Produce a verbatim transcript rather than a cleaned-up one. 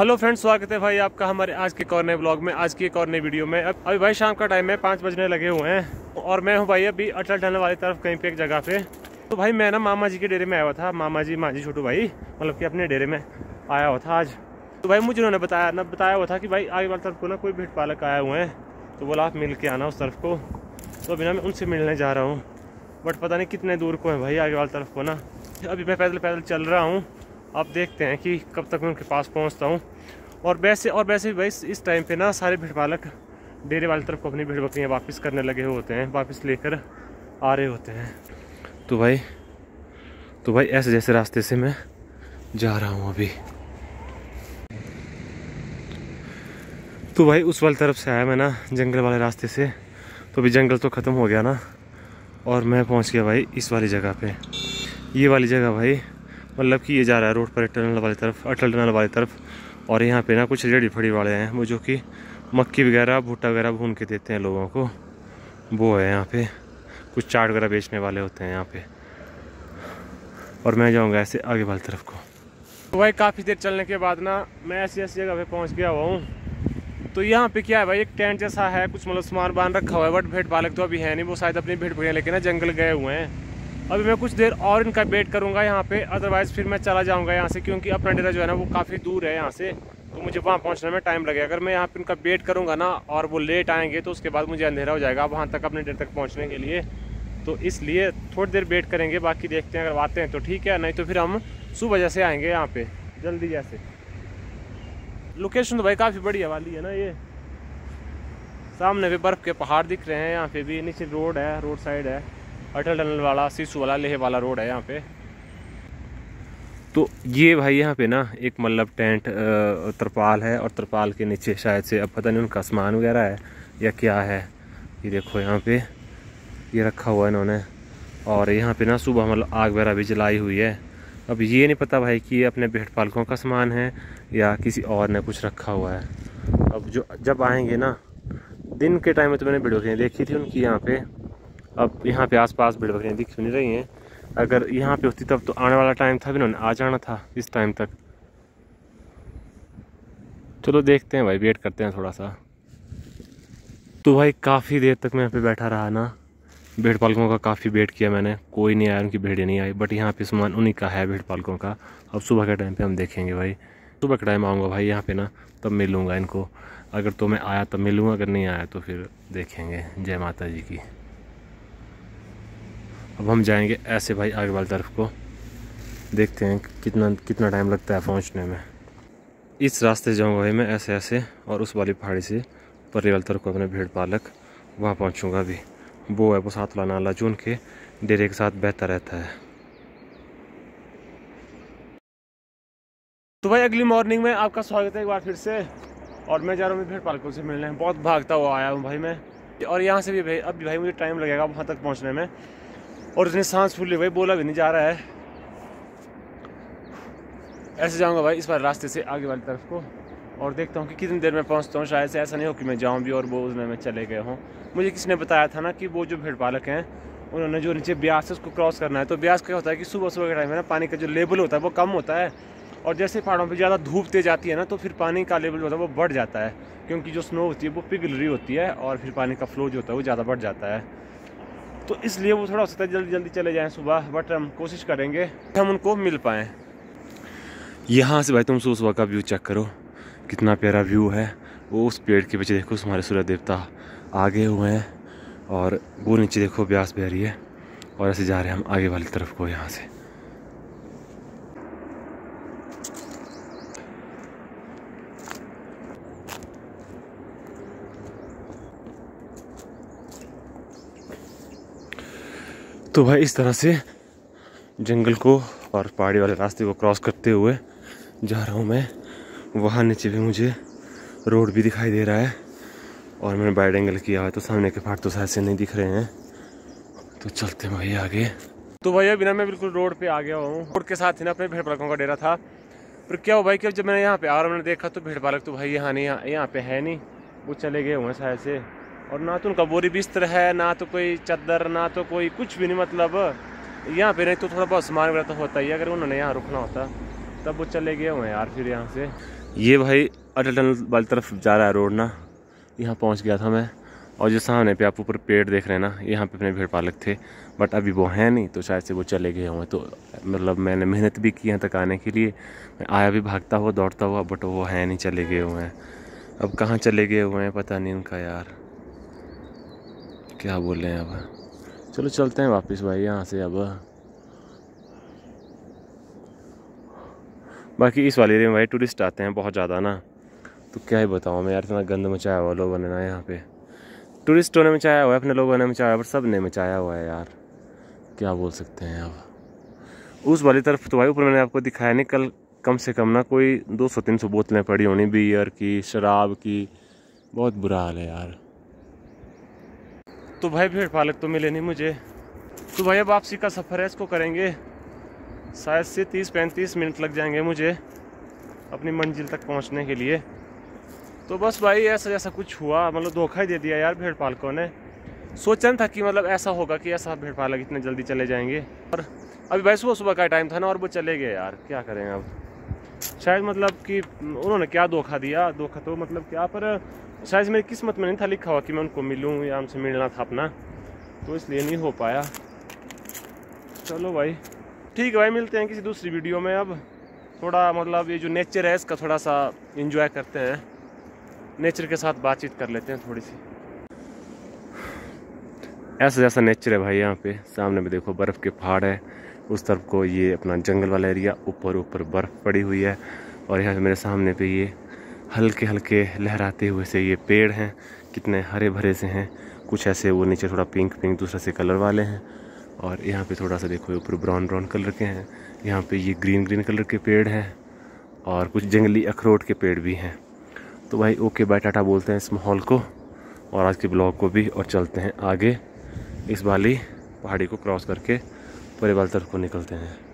Hello friends, स्वागत है भाई आपका हमारे आज के कॉर्नर ब्लॉग में, आज की एक और नई वीडियो में। अब अभी भाई शाम का टाइम है, पाँच बजने लगे हुए हैं और मैं हूं भाई अभी अटल टनल वाली तरफ कहीं पे एक जगह पे। तो भाई मैं ना मामा जी के डेरे में आया हुआ था, मामा जी माँ जी छोटू भाई मतलब कि अपने डेरे में आया हुआ था आज। तो भाई मुझे उन्होंने बताया ना बताया हुआ था कि भाई आगे वाली तरफ को ना कोई भेड़ पालक आए हुए हैं, तो बोला आप मिल के आना उस तरफ को। तो अभी ना मैं उनसे मिलने जा रहा हूँ, बट पता नहीं कितने दूर को है भाई आगे वाली तरफ को ना। अभी मैं पैदल पैदल चल रहा हूँ, आप देखते हैं कि कब तक मैं उनके पास पहुंचता हूं। और वैसे और वैसे भी भाई इस टाइम पे ना सारे भेड़ पालक डेरे वाली तरफ को अपनी भेड़ बकरियाँ वापस करने लगे होते हैं, वापस लेकर आ रहे होते हैं। तो भाई तो भाई ऐसे जैसे रास्ते से मैं जा रहा हूं अभी। तो भाई उस वाली तरफ से आया मैं ना, जंगल वाले रास्ते से। तो अभी जंगल तो ख़त्म हो गया ना और मैं पहुँच गया भाई इस वाली जगह पर। ये वाली जगह भाई मतलब कि ये जा रहा है रोड पर टनल वाली तरफ, अटल टनल वाली तरफ। और यहाँ पे ना कुछ रेडी फड़ी वाले हैं वो जो कि मक्की वगैरह भुट्टा वगैरह भून के देते हैं लोगों को, वो है यहाँ पे। कुछ चाट वगैरह बेचने वाले होते हैं यहाँ पे। और मैं जाऊँगा ऐसे आगे वाली तरफ को। तो भाई काफ़ी देर चलने के बाद ना मैं ऐसी ऐसी जगह पर पहुँच गया हुआ हूँ। तो यहाँ पर क्या है भाई, एक टेंट जैसा है, कुछ मतलब सामान बांध रखा हुआ है, बट भेड़ पालक तो अभी है नहीं, वो शायद अपनी भेड़ भैया लेके ना जंगल गए हुए हैं। अभी मैं कुछ देर और इनका वेट करूंगा यहाँ पे, अदरवाइज़ फिर मैं चला जाऊंगा यहाँ से, क्योंकि अपना डेरा जो है ना वो काफ़ी दूर है यहाँ से, तो मुझे वहाँ पहुँचने में टाइम लगेगा। अगर मैं यहाँ पे इनका वेट करूंगा ना और वो लेट आएंगे तो उसके बाद मुझे अंधेरा हो जाएगा वहाँ तक अपने डेरे तक पहुँचने के लिए। तो इसलिए थोड़ी देर वेट करेंगे, बाकी देखते हैं, अगर आते हैं तो ठीक है, नहीं तो फिर हम सुबह जैसे आएँगे यहाँ पर जल्दी जैसे। लोकेशन तो भाई काफ़ी बढ़िया वाली है ना, ये सामने भी बर्फ़ के पहाड़ दिख रहे हैं, यहाँ पर भी नीचे रोड है, रोड साइड है, अटल टनल वाला सीसू वाला लेह वाला रोड है यहाँ पे। तो ये भाई यहाँ पे ना एक मतलब टेंट तरपाल है और तरपाल के नीचे शायद से अब पता नहीं उनका सामान वगैरह है या क्या है। ये देखो यहाँ पे ये रखा हुआ है इन्होंने। और यहाँ पे ना सुबह मतलब आग वगैरह भी जलाई हुई है। अब ये नहीं पता भाई कि ये अपने भेड़ पालकों का सामान है या किसी और ने कुछ रखा हुआ है। अब जो जब आएँगे ना दिन के टाइम में, तो मैंने वीडियो देखी थी उनकी यहाँ पे। अब यहाँ पे आसपास भेड़ बकरियाँ दिख नहीं रही हैं, अगर यहाँ पे होती तब तो आने वाला टाइम था, इन्होंने आ जाना था इस टाइम तक। चलो देखते हैं भाई, वेट करते हैं थोड़ा सा। तो भाई काफ़ी देर तक मैं यहाँ पे बैठा रहा ना, भेड़ पालकों का काफ़ी वेट किया मैंने, कोई नहीं आया, उनकी भेड़ें नहीं आई, बट यहाँ पे सामान उन्हीं का है भेड़ पालकों का। अब सुबह के टाइम पर हम देखेंगे भाई, सुबह के टाइम आऊँगा भाई यहाँ पर ना, तब मिलूँगा इनको। अगर तो मैं आया तब मिलूँगा, अगर नहीं आया तो फिर देखेंगे। जय माता जी की। अब हम जाएंगे ऐसे भाई आगे वाली तरफ को, देखते हैं कितना कितना टाइम लगता है पहुंचने में। इस रास्ते जाऊंगा भाई मैं ऐसे ऐसे और उस वाली पहाड़ी से परे वाली तरफ को अपने भेड़ पालक वहाँ पहुंचूंगा। अभी वो है वो सातला नाला जो उनके डेरे के साथ बहता रहता है। तो भाई अगली मॉर्निंग में आपका स्वागत है एक बार फिर से। और मैं जा रहा हूँ भेड़ पालकों से मिलने, बहुत भागता हुआ आया हूँ भाई मैं। और यहाँ से भी भाई अब भाई मुझे टाइम लगेगा वहाँ तक पहुँचने में। और उसने सांस फूली भाई, बोला भी नहीं जा रहा है। ऐसे जाऊंगा भाई इस बार रास्ते से आगे वाली तरफ को और देखता हूँ कि कितनी देर में पहुँचता हूँ। शायद से ऐसा नहीं हो कि मैं जाऊँ भी और वो उसमें मैं चले गए हों। मुझे किसी ने बताया था ना कि वो जो भेड़ पालक हैं उन्होंने जो नीचे ब्यास है उसको क्रॉस करना है। तो ब्यास क्या होता है कि सुबह सुबह के टाइम में ना पानी का जो लेवल होता है वो कम होता है, और जैसे पहाड़ों पर ज़्यादा धूप तेज आती है ना तो फिर पानी का लेवल जो होता है वो बढ़ जाता है, क्योंकि जो स्नो होती है वो पिघल रही होती है और फिर पानी का फ्लो जो होता है वो ज़्यादा बढ़ जाता है। तो इसलिए वो थोड़ा हो सकता है जल्दी जल्दी चले जाएं सुबह, बट हम कोशिश करेंगे हम उनको मिल पाएँ। यहाँ से भाई तुम सुबह का व्यू चेक करो, कितना प्यारा व्यू है। वो उस पेड़ के पीछे देखो हमारे सूर्य देवता आगे हुए हैं और वो नीचे देखो ब्यास बह रही है। और ऐसे जा रहे हैं हम आगे वाली तरफ को यहाँ से। तो भाई इस तरह से जंगल को और पहाड़ी वाले रास्ते को क्रॉस करते हुए जा रहा हूँ मैं। वहाँ नीचे भी मुझे रोड भी दिखाई दे रहा है और मैंने वाइड एंगल किया है तो सामने के पहाड़ तो शायद से नहीं दिख रहे हैं। तो चलते हैं भाई आगे। तो भैया बिना मैं बिल्कुल रोड पे आ गया हूँ, रोड के साथ ही ना अपने भेड़ पालकों का डेरा था। पर क्या हो भाई कि जब मैंने यहाँ पे आया मैंने देखा तो भेड़ पालक तो भाई यहाँ नहीं, यहाँ पे है नहीं, वो चले गए हुए हैं शायद से। और ना तो उनका बोरी बिस्तर है, ना तो कोई चादर, ना तो कोई कुछ भी नहीं, मतलब यहाँ पे नहीं तो थोड़ा बहुत सामान वगैरह तो होता ही है। अगर उन्होंने यहाँ रुकना होता तब वो चले गए हुए यार फिर यहाँ से। ये भाई अटल टनल वाली तरफ जा रहा है रोड ना, यहाँ पहुँच गया था मैं। और जो सामने पे आप ऊपर पेड़ देख रहे हैं ना, यहाँ पे अपने भीड़ पालक थे, बट अभी वो हैं नहीं, तो शायद से वो चले गए होंगे। तो मतलब मैंने मेहनत भी की यहाँ तक आने के लिए, मैं आया भी भागता हुआ दौड़ता हुआ, बट वो हैं नहीं, चले गए हुए हैं। अब कहाँ चले गए हुए हैं पता नहीं उनका, यार क्या बोल रहे हैं। अब चलो चलते हैं वापस भाई यहाँ से। अब बाकी इस वाले एरिया में भाई टूरिस्ट आते हैं बहुत ज़्यादा ना, तो क्या ही बताऊँ मैं यार, इतना गंद मचाया हुआ लोगों ने ना यहाँ पे, टूरिस्टों ने मचाया हुआ है, अपने लोगों ने मचाया हुआ है, पर सब ने मचाया हुआ है यार, क्या बोल सकते हैं। अब उस वाली तरफ तो भाई ऊपर मैंने आपको दिखाया नहीं, कल कम से कम ना कोई दो सौ तीन सौ बोतलें पड़ी होनी बियर की, शराब की, बहुत बुरा हाल है यार। तो भाई भेड़ पालक तो मिले नहीं मुझे, तो भाई अब वापसी का सफ़र है, इसको करेंगे शायद से तीस पैंतीस मिनट लग जाएंगे मुझे अपनी मंजिल तक पहुँचने के लिए। तो बस भाई ऐसा जैसा कुछ हुआ, मतलब धोखा ही दे दिया यार भेड़ पालकों ने। सोचा नहीं था कि मतलब ऐसा होगा कि ऐसा भेड़ पालक इतने जल्दी चले जाएंगे, और अभी भाई सुबह सुबह का टाइम था ना, और वो चले गए यार, क्या करें अब। शायद मतलब कि उन्होंने क्या धोखा दिया, धोखा तो मतलब क्या, पर शायद मेरी किस्मत में नहीं था लिखा हुआ कि मैं उनको मिलूँ या उनसे मिलना था अपना, तो इसलिए नहीं हो पाया। चलो भाई ठीक है भाई, मिलते हैं किसी दूसरी वीडियो में। अब थोड़ा मतलब ये जो नेचर है इसका थोड़ा सा इंजॉय करते हैं, नेचर के साथ बातचीत कर लेते हैं थोड़ी सी। ऐसा जैसा नेचर है भाई यहाँ पे, सामने भी देखो बर्फ़ के पहाड़ है, उस तरफ को ये अपना जंगल वाला एरिया, ऊपर ऊपर बर्फ़ पड़ी हुई है, और यहाँ मेरे सामने पे ये हल्के हल्के लहराते हुए से ये पेड़ हैं, कितने हरे भरे से हैं, कुछ ऐसे वो नीचे थोड़ा पिंक पिंक दूसरे से कलर वाले हैं, और यहाँ पर थोड़ा सा देखो ऊपर ब्राउन ब्राउन कलर के हैं, यहाँ पर ये ग्रीन ग्रीन कलर के पेड़ हैं, और कुछ जंगली अखरोट के पेड़ भी हैं। तो भाई ओके बाय टाटा बोलते हैं इस माहौल को और आज के ब्लॉग को भी, और चलते हैं आगे इस वाली पहाड़ी को क्रॉस करके परे वाली तरफ को निकलते हैं।